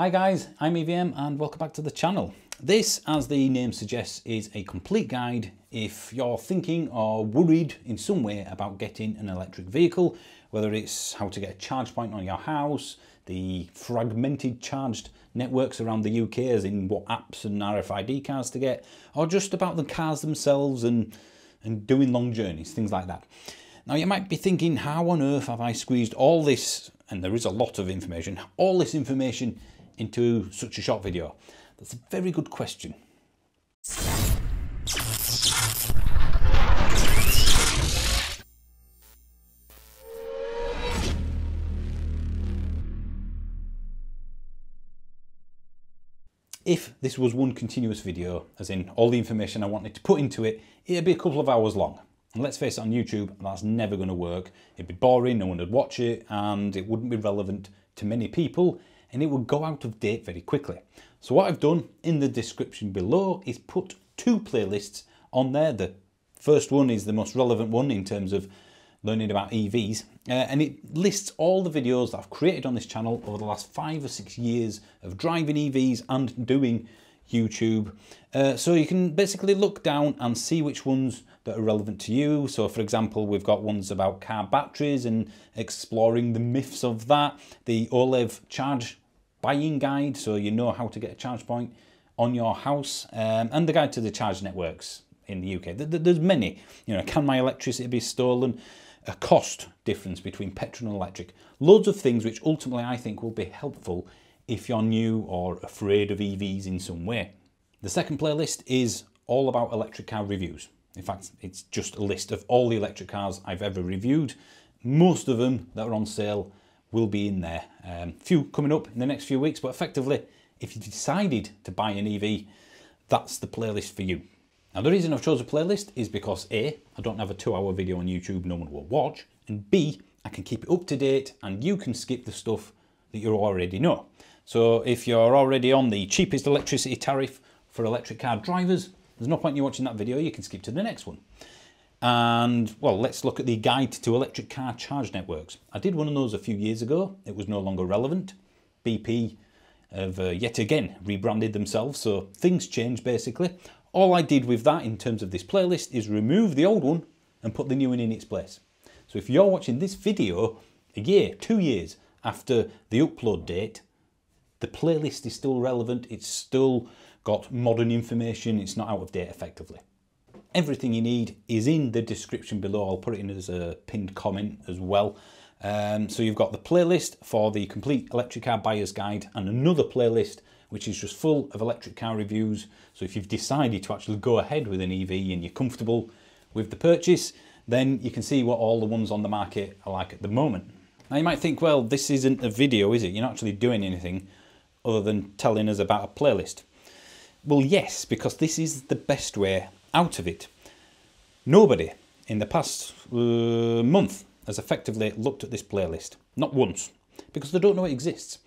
Hi guys, I'm EVM and welcome back to the channel. This, as the name suggests, is a complete guide if you're thinking or worried in some way about getting an electric vehicle, whether it's how to get a charge point on your house, the fragmented charged networks around the UK as in what apps and RFID cards to get, or just about the cars themselves and doing long journeys, things like that. Now you might be thinking, how on earth have I squeezed all this, and there is a lot of information, all this information into such a short video? That's a very good question. If this was one continuous video, as in all the information I wanted to put into it, it'd be a couple of hours long. And let's face it, on YouTube, that's never going to work. It'd be boring, no one would watch it, and it wouldn't be relevant to many people, and it would go out of date very quickly. So what I've done in the description below is put two playlists on there. The first one is the most relevant one in terms of learning about EVs, and it lists all the videos that I've created on this channel over the last 5 or 6 years of driving EVs and doing YouTube. So you can basically look down and see which ones that are relevant to you. So for example, we've got ones about car batteries and exploring the myths of that, the OLEV Charge buying guide, so you know how to get a charge point on your house, and the guide to the charge networks in the UK. There's many, you know, can my electricity be stolen? A cost difference between petrol and electric. Loads of things which ultimately I think will be helpful if you're new or afraid of EVs in some way. The second playlist is all about electric car reviews. In fact, it's just a list of all the electric cars I've ever reviewed. Most of them that are on sale will be in there. Few coming up in the next few weeks, but effectively, if you decided to buy an EV, that's the playlist for you. Now, the reason I've chosen a playlist is because A, I don't have a 2-hour video on YouTube no one will watch, and B, I can keep it up to date and you can skip the stuff that you already know. So if you're already on the cheapest electricity tariff for electric car drivers, there's no point in you watching that video, you can skip to the next one. And well, let's look at the guide to electric car charge networks. I did one of those a few years ago. It was no longer relevant. BP have yet again rebranded themselves, so things change basically. All I did with that in terms of this playlist is remove the old one and put the new one in its place. So if you're watching this video a year, 2 years after the upload date, the playlist is still relevant. It's still got modern information. It's not out of date effectively. Everything you need is in the description below. I'll put it in as a pinned comment as well. So you've got the playlist for the complete electric car buyer's guide and another playlist which is just full of electric car reviews. So if you've decided to actually go ahead with an EV and you're comfortable with the purchase, then you can see what all the ones on the market are like at the moment. Now you might think, well, this isn't a video, is it? You're not actually doing anything other than telling us about a playlist. Well, yes, because this is the best way out of it. Nobody in the past month has effectively looked at this playlist, not once, because they don't know it exists.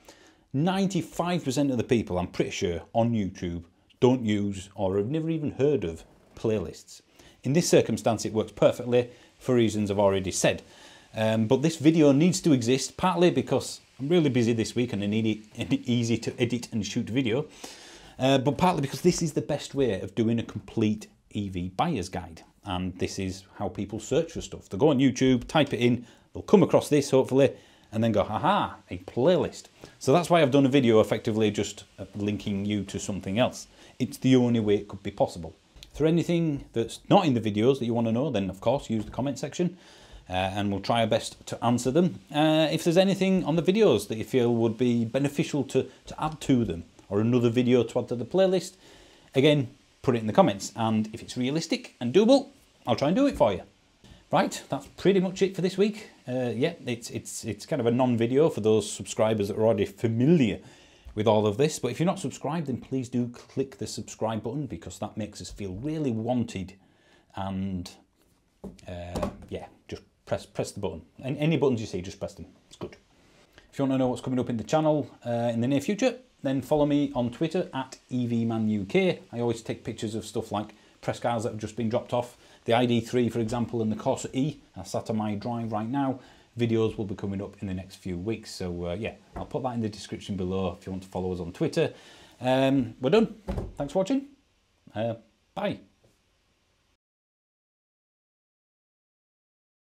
95% of the people, I'm pretty sure, on YouTube don't use or have never even heard of playlists. In this circumstance, it works perfectly for reasons I've already said. But this video needs to exist, partly because I'm really busy this week and I need an easy to edit and shoot video, but partly because this is the best way of doing a complete EV buyer's guide, and this is how people search for stuff. They go on YouTube, type it in, they'll come across this hopefully, and then go, haha, a playlist. So that's why I've done a video effectively just linking you to something else. It's the only way it could be possible. If there's anything that's not in the videos that you want to know, then of course use the comment section, and we'll try our best to answer them. If there's anything on the videos that you feel would be beneficial to add to them, or another video to add to the playlist, again, put it in the comments, and if it's realistic and doable, I'll try and do it for you. Right, that's pretty much it for this week. Yeah, it's kind of a non-video for those subscribers that are already familiar with all of this, but if you're not subscribed, then please do click the subscribe button, because that makes us feel really wanted, and yeah, just press the button. And any buttons you see, just press them, it's good. If you want to know what's coming up in the channel in the near future, then follow me on Twitter at EVManUK. I always take pictures of stuff like press cars that have just been dropped off, the ID3 for example, and the Corsa E. I sat on my drive right now videos will be coming up in the next few weeks. So yeah, I'll put that in the description below if you want to follow us on Twitter. We're done. Thanks for watching. Bye.